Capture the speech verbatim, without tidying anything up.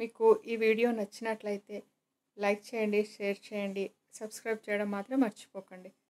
మీకు ఈ వీడియో నచ్చినట్లయితే లైక్ చేయండి, షేర్ చేయండి, సబ్స్క్రైబ్ చేయడం మాత్రం మర్చిపోకండి.